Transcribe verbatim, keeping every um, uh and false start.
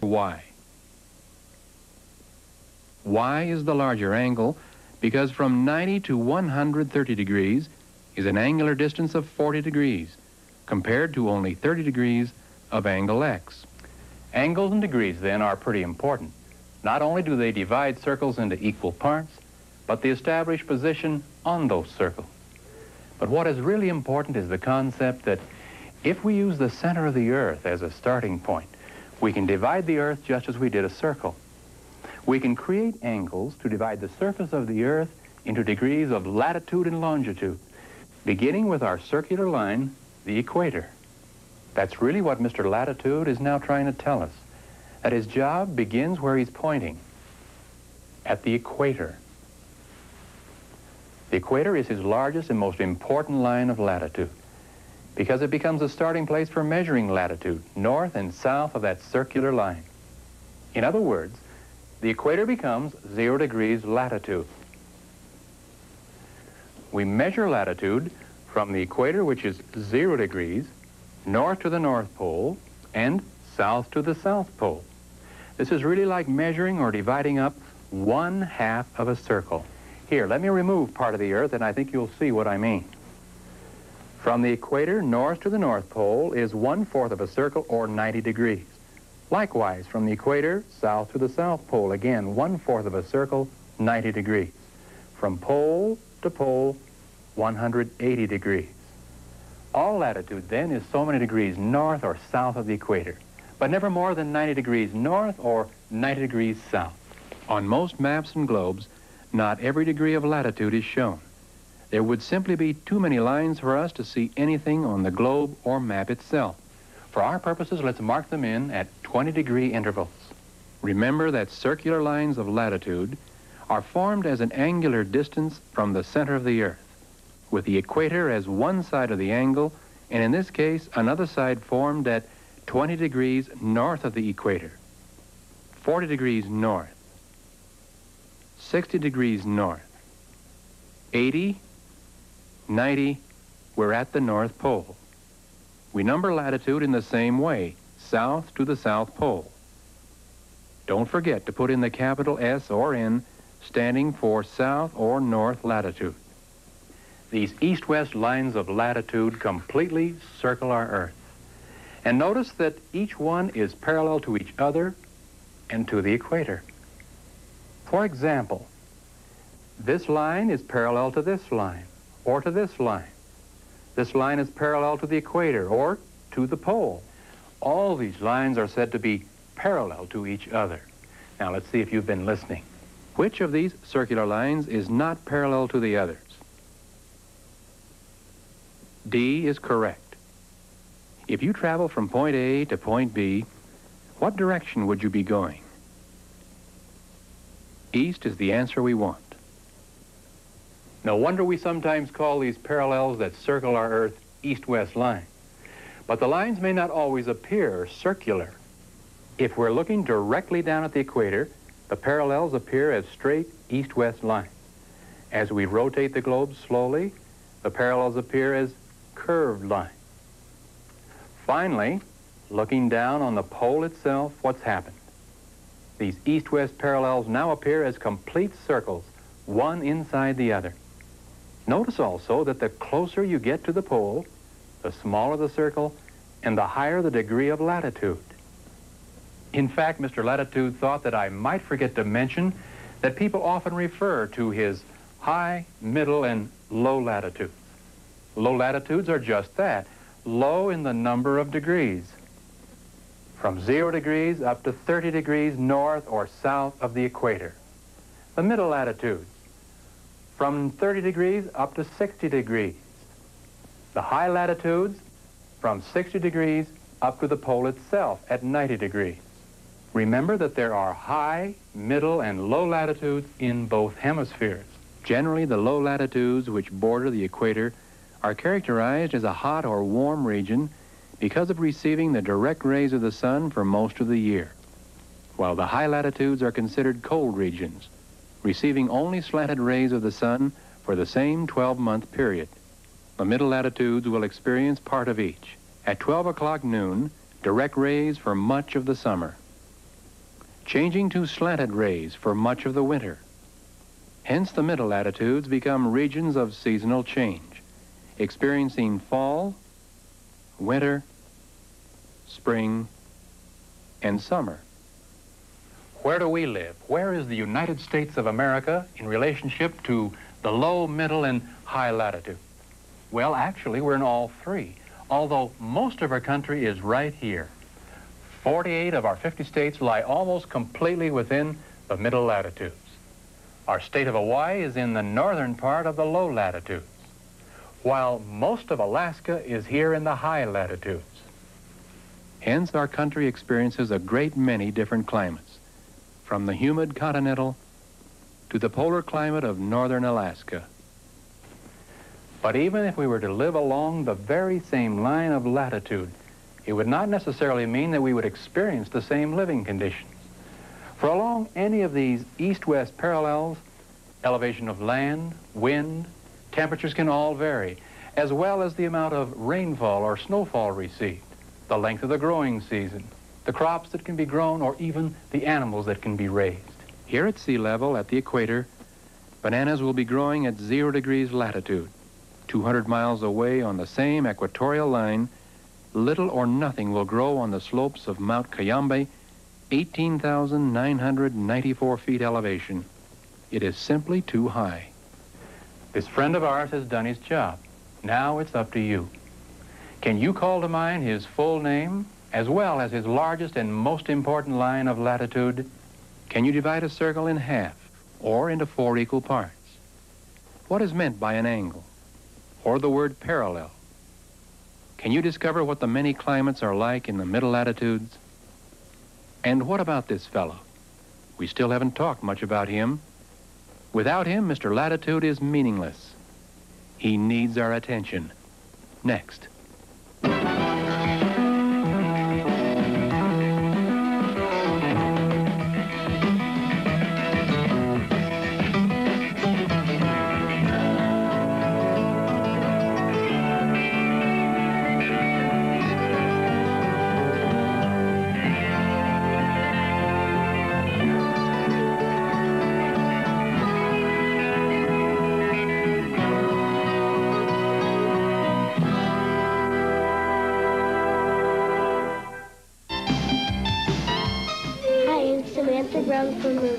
Y. Y is the larger angle because from ninety to one hundred thirty degrees is an angular distance of forty degrees compared to only thirty degrees of angle X. Angles and degrees, then, are pretty important. Not only do they divide circles into equal parts, but they establish position on those circles. But what is really important is the concept that if we use the center of the Earth as a starting point, we can divide the Earth just as we did a circle. We can create angles to divide the surface of the Earth into degrees of latitude and longitude, beginning with our circular line, the equator. That's really what Mister Latitude is now trying to tell us, that his job begins where he's pointing, at the equator. The equator is his largest and most important line of latitude because it becomes a starting place for measuring latitude north and south of that circular line. In other words, the equator becomes zero degrees latitude. We measure latitude from the equator, which is zero degrees, north to the North Pole and south to the South Pole. This is really like measuring or dividing up one half of a circle. Here, let me remove part of the Earth, and I think you'll see what I mean. From the equator north to the North Pole is one-fourth of a circle, or ninety degrees. Likewise, from the equator south to the South Pole, again, one-fourth of a circle, ninety degrees. From pole to pole, one hundred eighty degrees. All latitude, then, is so many degrees north or south of the equator, but never more than ninety degrees north or ninety degrees south. On most maps and globes, not every degree of latitude is shown. There would simply be too many lines for us to see anything on the globe or map itself. For our purposes, let's mark them in at twenty degree intervals. Remember that circular lines of latitude are formed as an angular distance from the center of the Earth, with the equator as one side of the angle, and in this case, another side formed at twenty degrees north of the equator, forty degrees north, sixty degrees north, eighty, ninety, we're at the North Pole. We number latitude in the same way, south to the South Pole. Don't forget to put in the capital S or N, standing for south or north latitude. These east-west lines of latitude completely circle our Earth. And notice that each one is parallel to each other and to the equator. For example, this line is parallel to this line, or to this line. This line is parallel to the equator, or to the pole. All these lines are said to be parallel to each other. Now let's see if you've been listening. Which of these circular lines is not parallel to the others? D is correct. If you travel from point A to point B, what direction would you be going? East is the answer we want. No wonder we sometimes call these parallels that circle our Earth east-west lines. But the lines may not always appear circular. If we're looking directly down at the equator, the parallels appear as straight east-west lines. As we rotate the globe slowly, the parallels appear as curved lines. Finally, looking down on the pole itself, what's happened? These east-west parallels now appear as complete circles, one inside the other. Notice also that the closer you get to the pole, the smaller the circle, and the higher the degree of latitude. In fact, Mister Latitude thought that I might forget to mention that people often refer to his high, middle, and low latitudes. Low latitudes are just that, low in the number of degrees, from zero degrees up to thirty degrees north or south of the equator. The middle latitudes, from thirty degrees up to sixty degrees. The high latitudes, from sixty degrees up to the pole itself at ninety degrees. Remember that there are high, middle, and low latitudes in both hemispheres. Generally, the low latitudes which border the equator are characterized as a hot or warm region because of receiving the direct rays of the sun for most of the year, while the high latitudes are considered cold regions, receiving only slanted rays of the sun for the same twelve-month period. The middle latitudes will experience part of each. At twelve o'clock noon, direct rays for much of the summer. changing to slanted rays for much of the winter. Hence, the middle latitudes become regions of seasonal change, experiencing fall, winter, spring, and summer. Where do we live? Where is the United States of America in relationship to the low, middle, and high latitude? Well, actually, we're in all three, although most of our country is right here. forty-eight of our fifty states lie almost completely within the middle latitudes. Our state of Hawaii is in the northern part of the low latitudes, while most of Alaska is here in the high latitudes. Hence, our country experiences a great many different climates, from the humid continental to the polar climate of northern Alaska. But even if we were to live along the very same line of latitude, it would not necessarily mean that we would experience the same living conditions. For along any of these east-west parallels, elevation of land, wind, temperatures can all vary, as well as the amount of rainfall or snowfall received, the length of the growing season, the crops that can be grown, or even the animals that can be raised. Here at sea level, at the equator, bananas will be growing at zero degrees latitude. two hundred miles away on the same equatorial line, little or nothing will grow on the slopes of Mount Cayambe, eighteen thousand nine hundred ninety-four feet elevation. It is simply too high. This friend of ours has done his job. Now it's up to you. Can you call to mind his full name, as well as his largest and most important line of latitude? Can you divide a circle in half, or into four equal parts? What is meant by an angle, or the word parallel? Can you discover what the many climates are like in the middle latitudes? And what about this fellow? We still haven't talked much about him. Without him, Mister Latitude is meaningless. He needs our attention. Next. From